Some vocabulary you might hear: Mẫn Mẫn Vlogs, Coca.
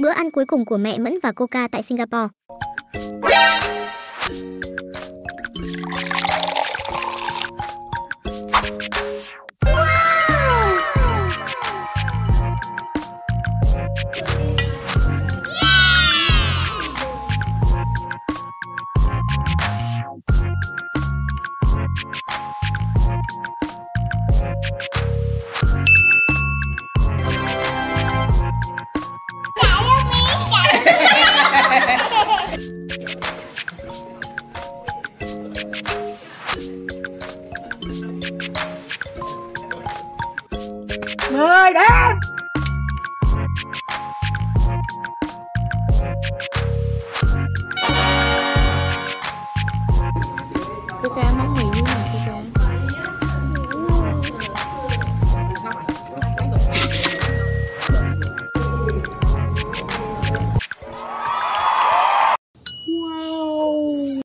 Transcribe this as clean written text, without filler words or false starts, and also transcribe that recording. Bữa ăn cuối cùng của mẹ Mẫn và Coca tại Singapore.